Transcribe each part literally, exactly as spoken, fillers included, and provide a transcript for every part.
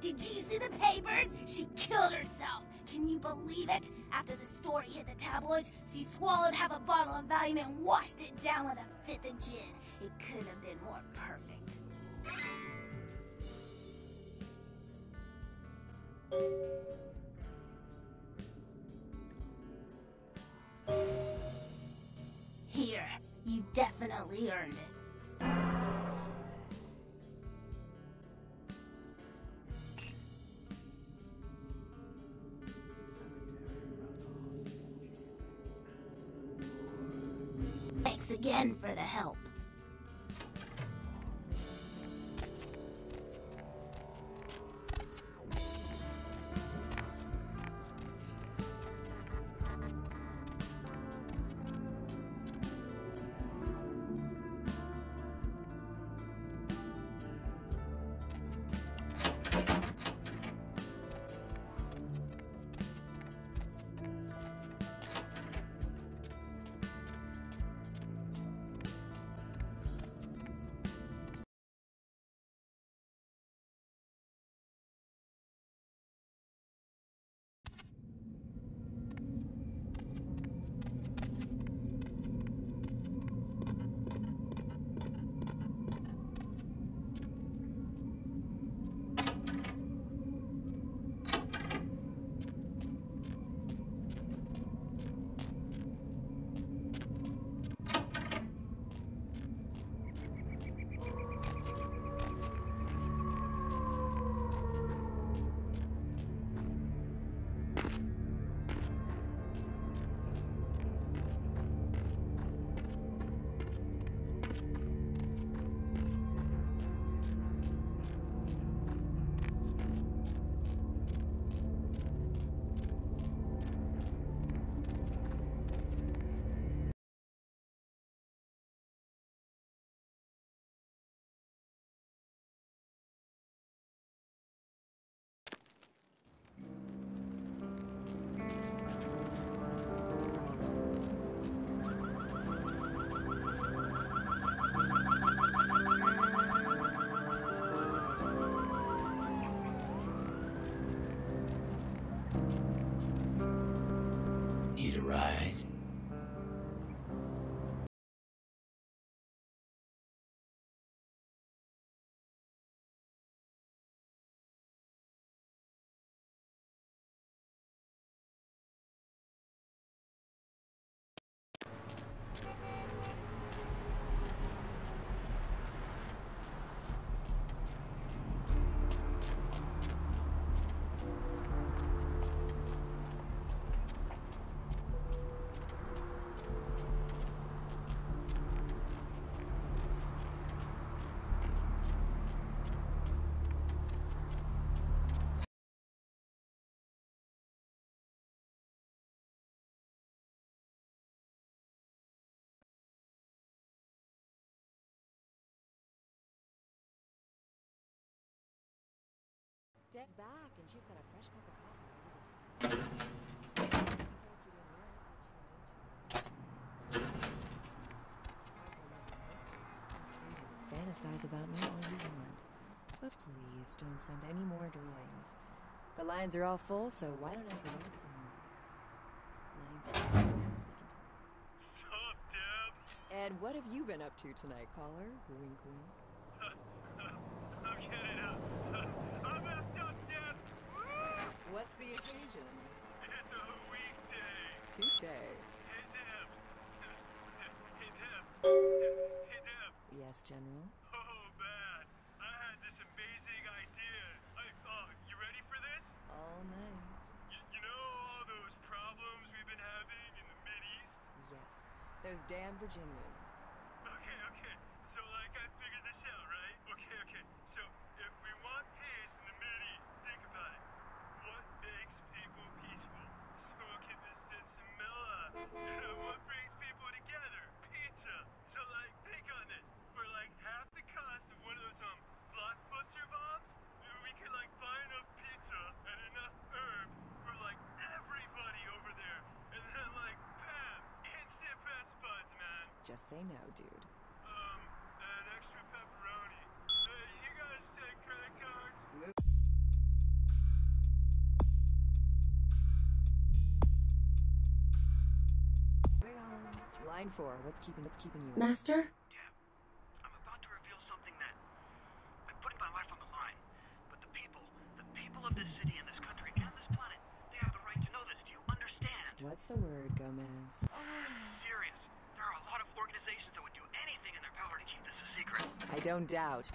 Did you see the papers? She killed herself. Can you believe it? After the story hit the tabloids, she swallowed half a bottle of Valium and washed it down with a fifth of gin. It couldn't have been more perfect. Here, you definitely earned it. Again for the help. Need a ride? Dead's back, and she's got a fresh cup of coffee ready to take. In case you didn't know, I tuned into it. Fantasize about me all you want, but please don't send any more drawings. The lines are all full, so why don't I promote someone else? Lying for speaking to me. Sup, Deb? And what have you been up to tonight, caller? Wink, wink. I'm getting out. What's the occasion? It's a weekday. Touché. Hey, Deb. Hey, Deb. Hey, Deb. Yes, General? Oh, man. I had this amazing idea. I, uh, you ready for this? All night. Y you know all those problems we've been having in the Mideast? Yes. Those damn Virginians. Okay, okay. So, like, I figured this out, right? Okay, okay. So, if we want peace in the Mideast, think about it. What makes people peaceful? Smoking distance and mellow. You know, what brings people together? Pizza. So, like, think on this. For, like, half the cost of one of those, um, blockbuster bombs, we could, like, buy enough pizza and enough herbs for, like, everybody over there. And then, like, bam! Instant best buds, man. Just say no, dude. Um, an extra pepperoni. Hey, you guys take credit cards? Move. For what's keeping what's keeping you Master? Yeah. I'm about to reveal something that I'm putting my life on the line. But the people, the people of this city and this country and this planet, they have the right to know this. Do you understand? What's the word, Gomez? Oh, I'm serious. There are a lot of organizations that would do anything in their power to keep this a secret. I don't doubt.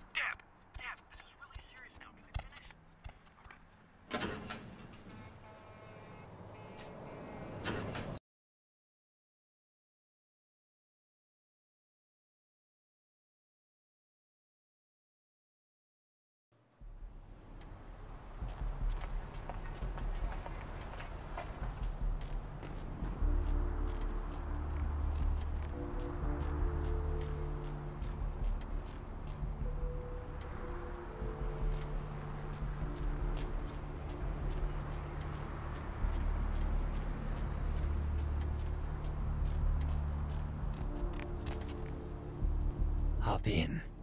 In.